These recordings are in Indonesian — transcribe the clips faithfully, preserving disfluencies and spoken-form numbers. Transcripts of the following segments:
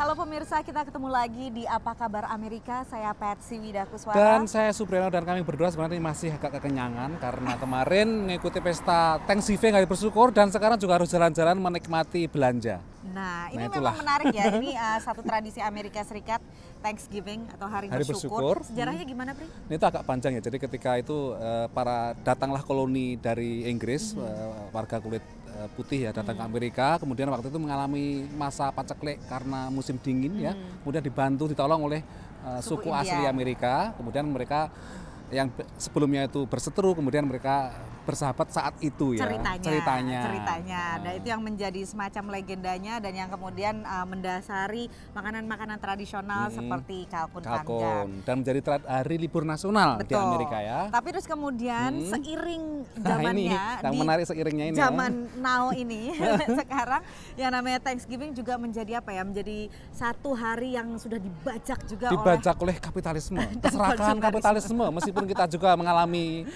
Halo pemirsa, kita ketemu lagi di Apa Kabar Amerika. Saya Patsy Widakuswara. Dan saya Supriyono, dan kami berdua sebenarnya masih agak kekenyangan karena kemarin mengikuti pesta Thanksgiving, hari bersyukur, dan sekarang juga harus jalan-jalan menikmati belanja. Nah, ini nah, memang menarik ya. Ini uh, satu tradisi Amerika Serikat, Thanksgiving atau hari, hari bersyukur. bersyukur. Sejarahnya hmm. gimana, Pri? Ini tuh agak panjang ya. Jadi ketika itu uh, para datanglah koloni dari Inggris, hmm. uh, warga kulit putih ya datang hmm. ke Amerika, kemudian waktu itu mengalami masa paceklik karena musim dingin hmm. ya, kemudian dibantu ditolong oleh uh, suku, suku asli Amerika, kemudian mereka yang sebelumnya itu berseteru, kemudian mereka bersahabat saat itu ya. Ceritanya. Ceritanya. Ceritanya. Dan itu yang menjadi semacam legendanya dan yang kemudian uh, mendasari makanan-makanan tradisional hmm. seperti kalkun kangkung. Dan menjadi hari libur nasional. Betul. Di Amerika ya. Tapi terus kemudian hmm. seiring zamannya, nah, ini, yang menarik seiringnya ini zaman ya. now ini sekarang yang namanya Thanksgiving juga menjadi apa ya? Menjadi satu hari yang sudah dibajak juga dibajak oleh, oleh kapitalisme. Keserakan kapitalisme meskipun kita juga mengalami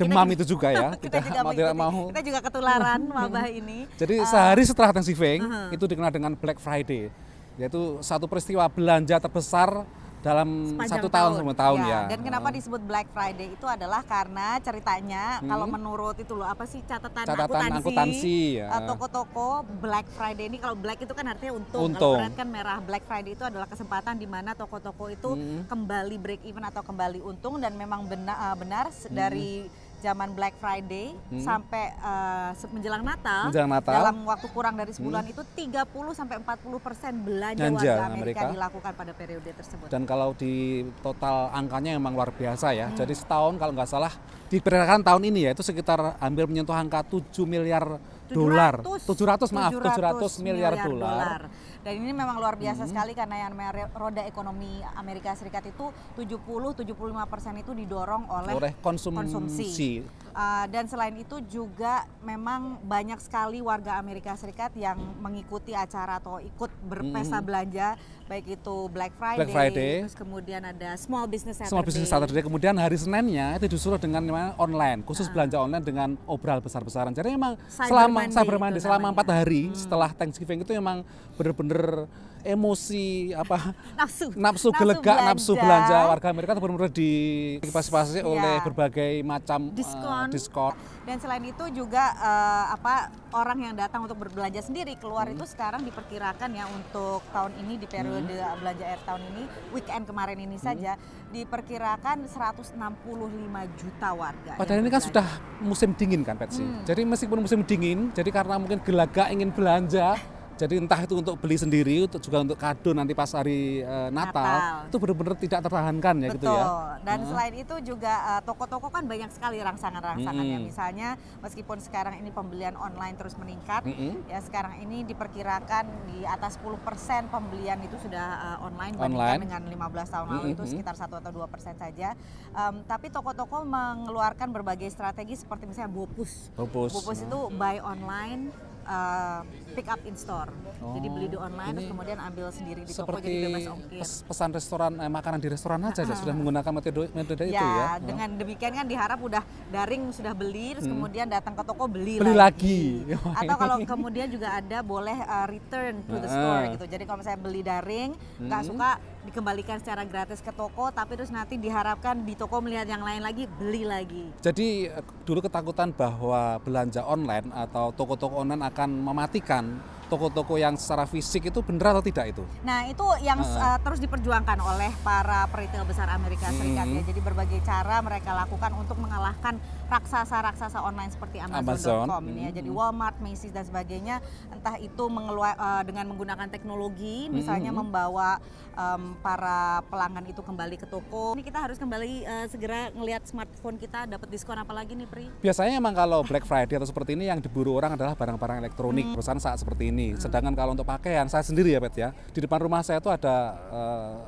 demam kita, itu juga ya, kita, kita juga mau tidak mau. Kita juga ketularan wabah ini. Jadi uh, sehari setelah Thanksgiving uh -huh. itu dikenal dengan Black Friday, yaitu satu peristiwa belanja terbesar dalam sepanjang satu tahun semua tahun ya. ya. Dan kenapa disebut Black Friday itu adalah karena ceritanya hmm. kalau menurut itu loh apa sih catatan, catatan akuntansi toko-toko ya. Black Friday ini kalau black itu kan artinya untung, untung. Kalau red kan merah. Black Friday itu adalah kesempatan di mana toko-toko itu hmm. kembali break even atau kembali untung, dan memang benar, benar hmm. dari zaman Black Friday hmm. sampai uh, menjelang, Natal, menjelang Natal dalam waktu kurang dari sebulan hmm. itu tiga puluh sampai empat puluh persen belanja warga Amerika, Amerika dilakukan pada periode tersebut. Dan kalau di total angkanya memang luar biasa ya. Hmm. Jadi setahun kalau nggak salah diperkirakan tahun ini ya itu sekitar hampir menyentuh angka tujuh miliar dolar, tujuh ratus maaf tujuh ratus miliar dolar. Dan ini memang luar biasa hmm. sekali karena yang roda ekonomi Amerika Serikat itu tujuh puluh sampai tujuh puluh lima persen itu didorong oleh, oleh konsum konsumsi. Uh, dan selain itu juga memang banyak sekali warga Amerika Serikat yang hmm. mengikuti acara atau ikut berpesta hmm. belanja, baik itu Black Friday, Black Friday. Terus kemudian ada Small Business Saturday. Small Business Saturday. Kemudian hari Seninnya itu disuruh dengan online, khusus uh. belanja online dengan obral besar-besaran. Jadi memang Cyber selama Monday, Cyber Monday, selama empat hari hmm. setelah Thanksgiving itu memang benar-benar emosi apa nafsu, nafsu gelegak, nafsu belanja warga Amerika itu benar-benar diantisipasi ya. oleh berbagai macam diskon. Uh, diskon. Dan selain itu juga uh, apa orang yang datang untuk berbelanja sendiri keluar hmm. itu sekarang diperkirakan ya untuk tahun ini di periode hmm. belanja air tahun ini weekend kemarin ini hmm. saja diperkirakan seratus enam puluh lima juta warga. Padahal ini kan sudah musim dingin kan Patsy. Hmm. Jadi meskipun musim dingin, jadi karena mungkin gelagak ingin belanja jadi entah itu untuk beli sendiri, untuk juga untuk kado nanti pas hari uh, Natal, Natal, itu benar-benar tidak tertahankan ya. Betul. Gitu ya. Dan hmm. selain itu juga toko-toko uh, kan banyak sekali rangsangan-rangsangannya. Hmm. Misalnya meskipun sekarang ini pembelian online terus meningkat, hmm. ya sekarang ini diperkirakan di atas sepuluh persen pembelian itu sudah uh, online, online bandingkan dengan lima belas tahun lalu hmm. itu sekitar satu atau dua persen saja. Um, tapi toko-toko mengeluarkan berbagai strategi seperti misalnya BOPUS. BOPUS, BOPUS hmm. itu buy online, Uh, pick up in store, oh, jadi beli di online terus kemudian ambil sendiri di toko jadi bebas ongkir. Seperti pesan restoran, eh, makanan di restoran aja uh, ya, sudah menggunakan metode, metode ya, itu ya. Dengan demikian kan diharap udah daring sudah beli terus hmm. kemudian datang ke toko beli, beli lagi. lagi. Atau kalau kemudian juga ada boleh uh, return to the store uh. gitu. Jadi kalau misalnya beli daring nggak hmm. suka dikembalikan secara gratis ke toko, tapi terus nanti diharapkan di toko melihat yang lain lagi beli lagi. Jadi dulu ketakutan bahwa belanja online atau toko-toko online akan mematikan toko-toko yang secara fisik itu benar atau tidak itu? Nah itu yang uh. Uh, terus diperjuangkan oleh para retail besar Amerika Serikat hmm. ya. Jadi berbagai cara mereka lakukan untuk mengalahkan raksasa-raksasa online seperti Amazon dot com Amazon. ini ya. Jadi Walmart, Macy's dan sebagainya. Entah itu mengeluar, uh, dengan menggunakan teknologi, misalnya hmm. membawa um, para pelanggan itu kembali ke toko. Ini kita harus kembali uh, segera ngelihat smartphone kita dapat diskon apa lagi nih Pri? Biasanya emang kalau Black Friday atau seperti ini yang diburu orang adalah barang-barang elektronik hmm. perusahaan saat seperti ini. Sedangkan kalau untuk pakaian, saya sendiri ya Pet ya, di depan rumah saya itu ada uh,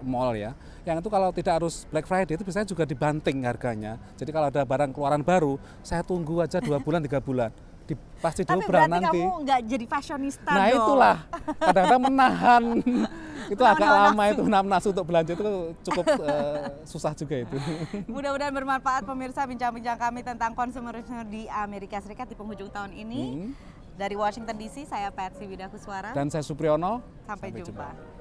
mall ya, yang itu kalau tidak harus Black Friday itu biasanya juga dibanting harganya. Jadi kalau ada barang keluaran baru, saya tunggu aja dua bulan, tiga bulan. Di, pasti tapi berarti nanti. Kamu nggak jadi fashionista nah dong. Itulah, kadang-kadang menahan itu nah, agak nah, lama nah, itu nah, nafsu untuk belanja itu cukup uh, susah juga itu. Mudah-mudahan bermanfaat pemirsa bincang-bincang kami tentang konsumerisme di Amerika Serikat di penghujung tahun ini. Hmm. Dari Washington D C, saya Patsy Widakuswara. Dan saya Supriyono. Sampai, Sampai jumpa. jumpa.